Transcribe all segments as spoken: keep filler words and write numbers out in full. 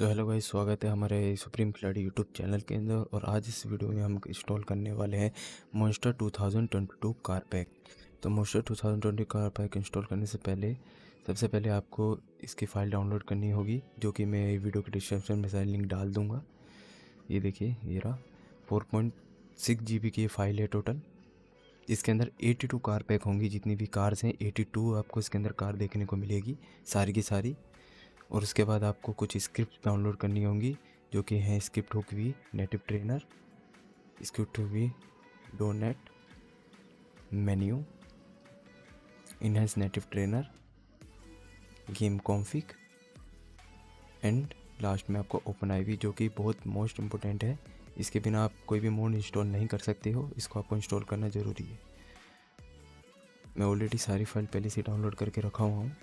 So hello भाई, स्वागत है हमारे सुप्रीम खिलाड़ी यूट्यूब चैनल के अंदर। और आज इस वीडियो में हम इंस्टॉल करने वाले हैं मॉन्स्टर दो हज़ार बाईस कार पैक। तो मॉन्स्टर दो हज़ार बाईस कार पैक इंस्टॉल करने से पहले सबसे पहले आपको इसकी फ़ाइल डाउनलोड करनी होगी, जो कि मैं वीडियो के डिस्क्रिप्शन में सारी लिंक डाल दूँगा। ये देखिए, ये रहा four point six G B की फ़ाइल है टोटल। इसके अंदर बयासी कार पैक होंगी, जितनी भी कार्स हैं बयासी आपको इसके अंदर कार देखने को मिलेगी सारी की सारी। और उसके बाद आपको कुछ स्क्रिप्ट डाउनलोड करनी होंगी, जो कि हैं script hook V, native trainer, script hook V dot net, menu, enhance native trainer, game config and last में आपको ओपन आई वी, जो कि बहुत मोस्ट इम्पोर्टेंट है। इसके बिना आप कोई भी मोड इंस्टॉल नहीं कर सकते हो, इसको आपको इंस्टॉल करना ज़रूरी है। मैं ऑलरेडी सारी फाइल पहले से डाउनलोड करके रखा हुआ हूँ,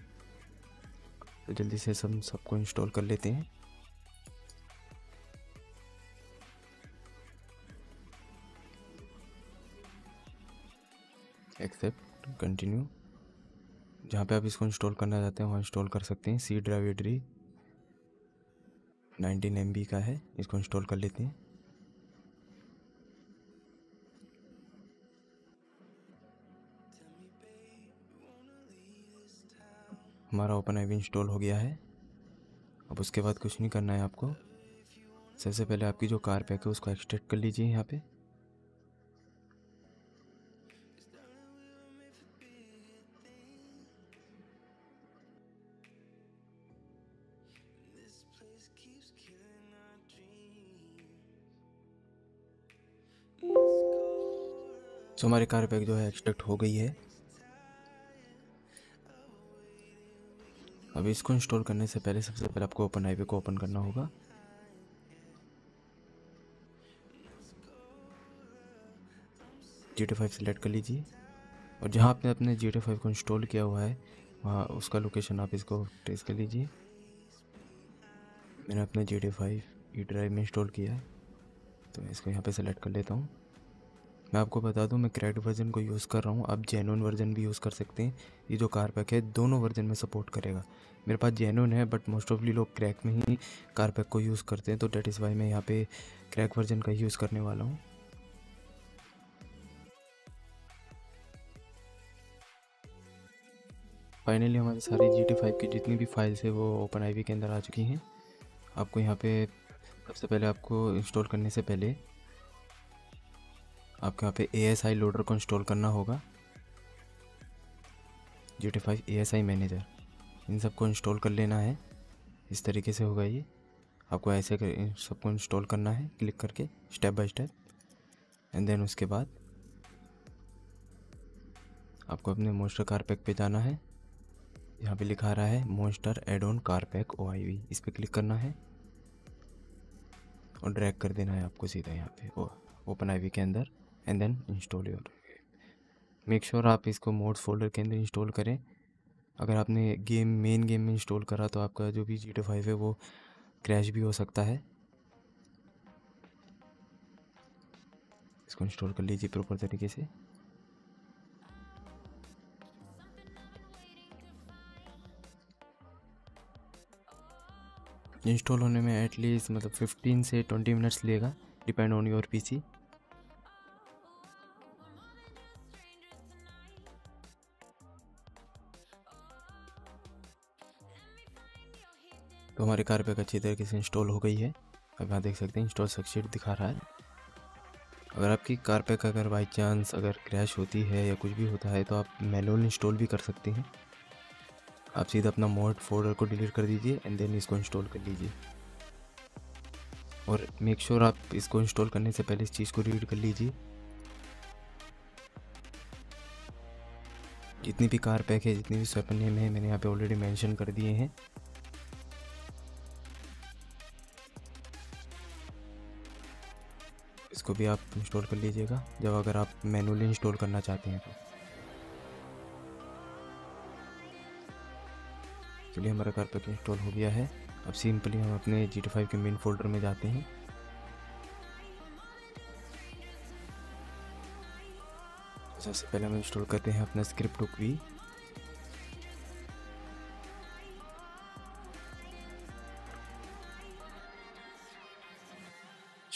तो जल्दी से सब सबको इंस्टॉल कर लेते हैं। Accept, continue. जहाँ पे आप इसको इंस्टॉल करना चाहते हैं वहाँ इंस्टॉल कर सकते हैं। सी ड्राइव एड्री नाइनटीन एम बी का है, इसको इंस्टॉल कर लेते हैं। हमारा ओपन आई वी इंस्टॉल हो गया है। अब उसके बाद कुछ नहीं करना है आपको। सबसे पहले आपकी जो कार पैक है उसको एक्सट्रैक्ट कर लीजिए यहाँ पे। तो हमारी कार पैक जो है एक्सट्रैक्ट हो गई है। अब इसको इंस्टॉल करने से पहले सबसे पहले आपको ओपन आई वी को ओपन करना होगा। जी टी फाइव सेलेक्ट कर लीजिए, और जहाँ आपने अपने जी टी फाइव को इंस्टॉल किया हुआ है वहाँ उसका लोकेशन आप इसको ट्रेस कर लीजिए। मैंने अपने G T five E drive में इंस्टॉल किया है, तो इसको यहाँ पे सेलेक्ट कर लेता हूँ। मैं आपको बता दूं, मैं क्रैक्ड वर्जन को यूज़ कर रहा हूं, आप जेन्युइन वर्जन भी यूज़ कर सकते हैं। ये जो कार पैक है दोनों वर्जन में सपोर्ट करेगा। मेरे पास जेन्युइन है, बट मोस्ट ऑफली लोग क्रैक में ही कार पैक को यूज़ करते हैं, तो डेट इज़ वाई मैं यहां पे क्रैक वर्जन का ही यूज़ करने वाला हूं। फाइनली हमारे सारी जी टी फाइव की जितनी भी फाइल्स है वो ओपन आई वी के अंदर आ चुकी हैं। आपको यहाँ पर सबसे पहले आपको इंस्टॉल करने से पहले आपको यहाँ पे ए एस आई लोडर को इंस्टॉल करना होगा, G T five A S I manager, इन सबको इंस्टॉल कर लेना है। इस तरीके से होगा ये, आपको ऐसे कर इन सबको इंस्टॉल करना है क्लिक करके step by step. And then उसके बाद आपको अपने मॉन्स्टर कार पैक पर जाना है। यहाँ पे लिखा रहा है monster add on car pack O I V, इस पर क्लिक करना है और ड्रैग कर देना है आपको सीधा यहाँ पे ओपन आई वी के अंदर। And then install your. Make sure आप इसको मोड्स फोल्डर के अंदर इंस्टॉल करें। अगर आपने गेम मेन गेम में इंस्टॉल करा तो आपका जो भी जी टी फाइव है वो क्रैश भी हो सकता है। इसको इंस्टॉल कर लीजिए प्रॉपर तरीके से। इंस्टॉल होने में एटलीस्ट मतलब पंद्रह से बीस मिनट्स लेगा, डिपेंड ऑन योर पीसी। तो हमारे कार पैक अच्छी तरीके से इंस्टॉल हो गई है। अब यहाँ देख सकते हैं इंस्टॉल सक्सेस दिखा रहा है। अगर आपकी कार पैक अगर बाई चांस अगर क्रैश होती है या कुछ भी होता है तो आप मैनुअल इंस्टॉल भी कर सकते हैं। आप सीधा अपना मोड फोल्डर को डिलीट कर दीजिए एंड देन इसको इंस्टॉल कर लीजिए। और मेक श्योर आप इसको इंस्टॉल करने से पहले इस चीज़ को रीड कर लीजिए। जितनी भी कार पैक है, जितनी भी स्वैपन नेम है, मैंने यहाँ पे ऑलरेडी मेंशन कर दिए हैं। इसको भी आप इंस्टॉल कर लीजिएगा जब अगर आप मैनुअली इंस्टॉल करना चाहते हैं तो। चलिए, हमारा कार पैक इंस्टॉल हो गया है। अब सिंपली हम अपने जी टी फाइव के मेन फोल्डर में जाते हैं। सबसे पहले हम इंस्टॉल करते हैं अपना स्क्रिप्ट हुक वी।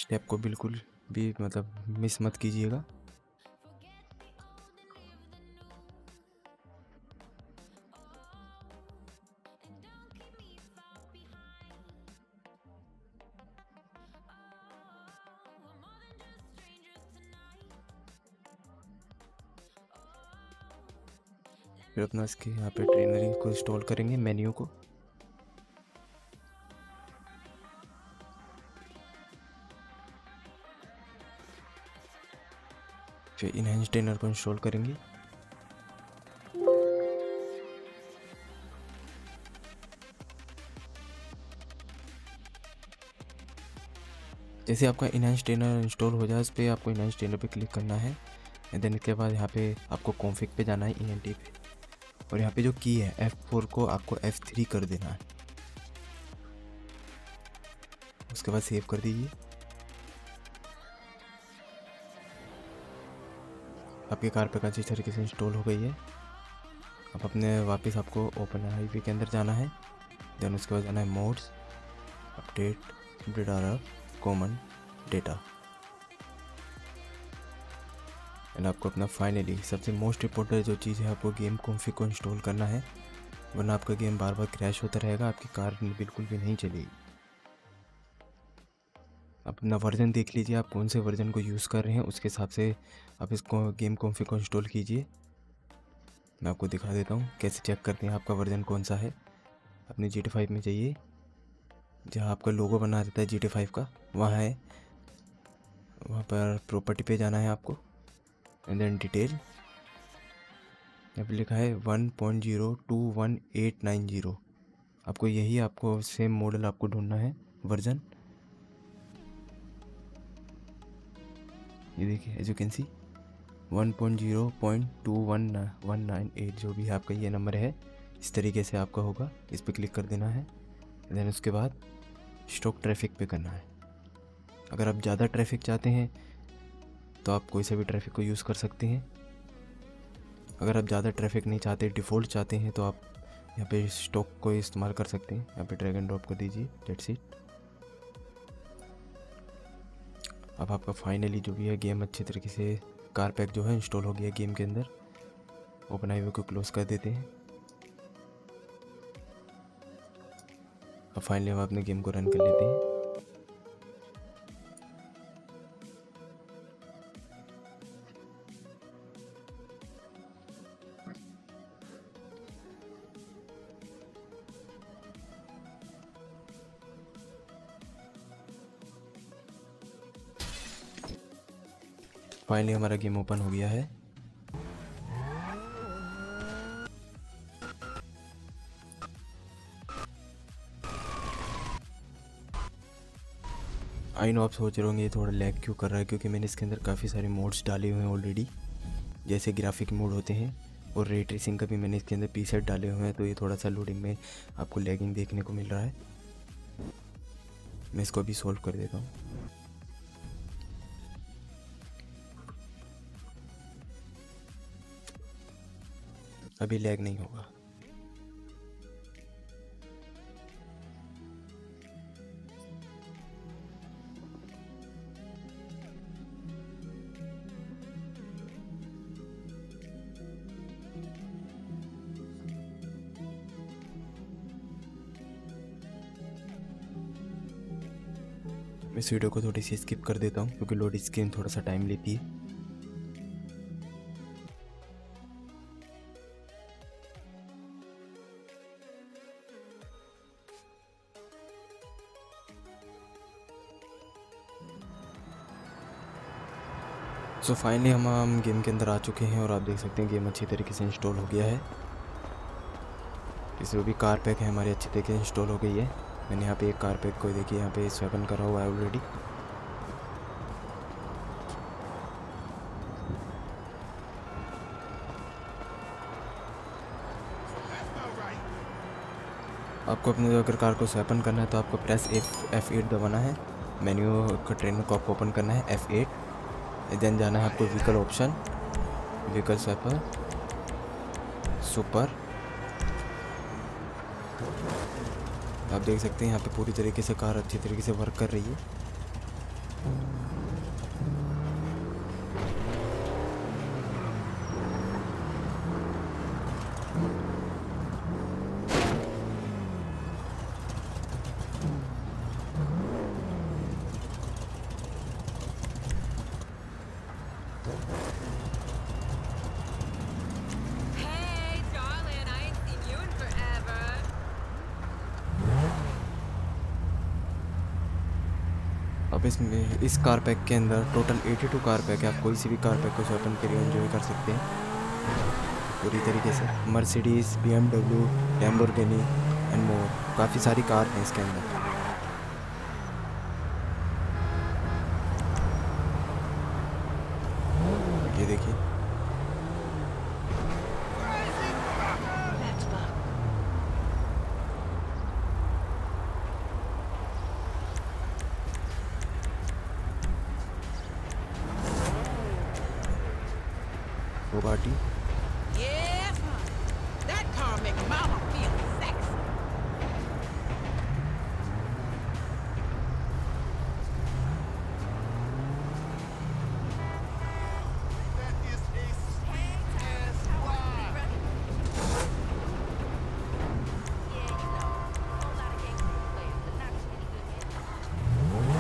स्टेप को बिल्कुल भी मतलब मिस मत कीजिएगा। फिर अपना इसके यहाँ पे ट्रेनर को इंस्टॉल करेंगे, मेन्यू को। फिर इनहेंस ट्रेनर को इंस्टॉल करेंगे। जैसे आपका इनहेंस ट्रेनर इंस्टॉल हो जाए, इस पर आपको इनहेंस ट्रेनर पे क्लिक करना है। एंड देन इसके बाद यहाँ पे आपको कॉन्फिग पे जाना है, ई एन टी पे, और यहाँ पे जो की है एफ फोर को आपको एफ थ्री कर देना है। उसके बाद सेव कर दीजिए। आपकी कार पे अच्छी तरीके से इंस्टॉल हो गई है। अब अपने वापस आपको ओपन आईवी के अंदर जाना है। देन उसके बाद जाना है mods, update, data, common data. And आपको अपना फाइनली सबसे मोस्ट इम्पोर्टेंट जो चीज़ है, आपको गेम कॉन्फिग को इंस्टॉल करना है, वरना आपका गेम बार बार क्रैश होता रहेगा, आपकी कार बिल्कुल भी नहीं चलेगी। आप अपना वर्जन देख लीजिए, आप कौन से वर्जन को यूज़ कर रहे हैं, उसके हिसाब से आप इसको गेम कॉन्फिग को इंस्टॉल कीजिए। मैं आपको दिखा देता हूँ कैसे चेक करते हैं आपका वर्जन कौन सा है। अपने जी टी फाइव में जाइए, जहाँ आपका लोगो बना देता है जी टी फाइव का, वहाँ है, वहाँ पर प्रॉपर्टी पे जाना है आपको। एंड देन डिटेल, यहाँ पर लिखा है one point zero two one eight nine zero. आपको यही, आपको सेम मॉडल आपको ढूंढना है वर्जन। ये देखिए as you can see one point zero point two one one nine eight, जो भी है आपका ये नंबर है, इस तरीके से आपका होगा। इस पर क्लिक कर देना है। देन उसके बाद स्टॉक ट्रैफिक पे करना है। अगर आप ज़्यादा ट्रैफिक चाहते हैं तो आप कोई से भी ट्रैफिक को यूज़ कर सकते हैं। अगर आप ज़्यादा ट्रैफिक नहीं चाहते, डिफ़ॉल्ट चाहते हैं, तो आप यहाँ पे स्टॉक को इस्तेमाल कर सकते हैं। यहाँ पे ड्रैग एंड ड्रॉप कर दीजिए, दैट्स इट। अब आपका फाइनली जो भी है गेम अच्छे तरीके से कार पैक जो है इंस्टॉल हो गया गेम के अंदर। ओपन आईवी को क्लोज कर देते हैं। अब फाइनली हम अपने गेम को रन कर लेते हैं। फाइनली हमारा गेम ओपन हो गया है। आई नो आप सोच रहे होंगे ये थोड़ा लैग क्यों कर रहा है, क्योंकि मैंने इसके अंदर काफ़ी सारे मोड्स डाले हुए हैं ऑलरेडी। जैसे ग्राफिक मोड होते हैं और रे ट्रेसिंग का भी मैंने इसके अंदर प्रीसेट डाले हुए हैं, तो ये थोड़ा सा लोडिंग में आपको लैगिंग देखने को मिल रहा है। मैं इसको अभी सॉल्व कर देता हूँ। अभी लैग नहीं होगा। मैं इस वीडियो को थोड़ी सी स्किप कर देता हूँ, क्योंकि लोड स्क्रीन थोड़ा सा टाइम लेती है। सो फाइनली हम हम गेम के अंदर आ चुके हैं और आप देख सकते हैं गेम अच्छी तरीके से इंस्टॉल हो गया है। इस जो भी कार पैक है हमारी अच्छी तरीके से इंस्टॉल हो गई है। मैंने यहाँ पे एक कार पैक को देखिए यहाँ पे स्वैपन करा हुआ है ऑलरेडी। आपको अपने अगर कार को स्वैपन करना है तो आपको प्रेस एफ एट दबाना है। मेन्यू का ट्रेनर को आपको ओपन करना है एफ एट। देन जाना है आपको vehicle option, vehicle swapper, super. आप देख सकते हैं यहाँ पे पूरी तरीके से कार अच्छी तरीके से वर्क कर रही है। अब इसमें इस कार पैक के अंदर टोटल बयासी कार पैक है। आप कोई सी भी कार पैक को ओपन करिए, एंजॉय कर सकते हैं पूरी तरीके से। Mercedes, B M W, Lamborghini and more, काफ़ी सारी कार हैं इसके अंदर। ये देखिए, Bugatti, yeah, that car make mama feel sexy. That is a sweet ass ride. Yeah, you know, a whole lot of gangster players, but not too many good men.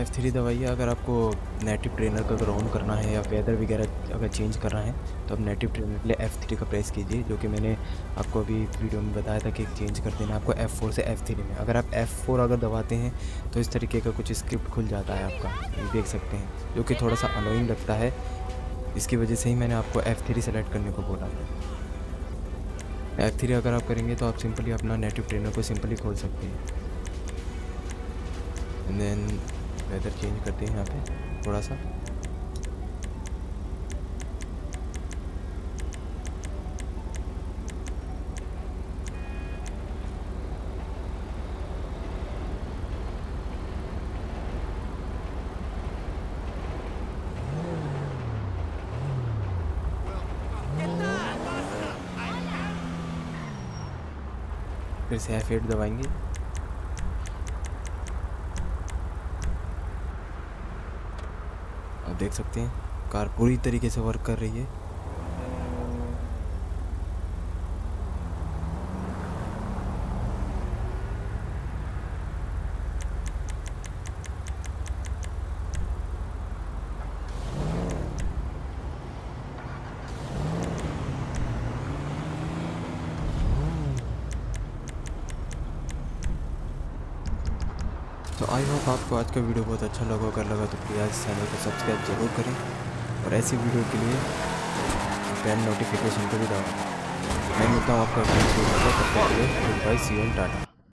F three दवाइए अगर आपको native trainer का ground करना है या weather वगैरह अगर change करना है तो आप नेटिव ट्रेनर के लिए एफ थ्री का प्रेस कीजिए, जो कि मैंने आपको अभी वीडियो में बताया था कि चेंज कर देना आपको एफ फोर से एफ थ्री में। अगर आप एफ फोर अगर दबाते हैं तो इस तरीके का कुछ स्क्रिप्ट खुल जाता है आपका, ये देख सकते हैं, जो कि थोड़ा सा अनोइंग लगता है। इसकी वजह से ही मैंने आपको एफ थ्री सेलेक्ट करने को बोला था। एफ थ्री अगर आप करेंगे तो आप सिंपली अपना नेटिव ट्रेनर को सिंपली खोल सकते हैं। एंड देन वेदर चेंज करते हैं यहाँ पे थोड़ा सा। फिर से एफ एट दबाएंगे। आप देख सकते हैं कार पूरी तरीके से वर्क कर रही है। तो आई होप आपको आज का वीडियो बहुत अच्छा लगा। अगर लगा तो प्लीज़ चैनल को सब्सक्राइब जरूर करें और ऐसी वीडियो के लिए बेल नोटिफिकेशन को भी दबाएं। मैं मिलता हूँ आपका अपने वीडियो में, तब तक के लिए bye, see you and Tata.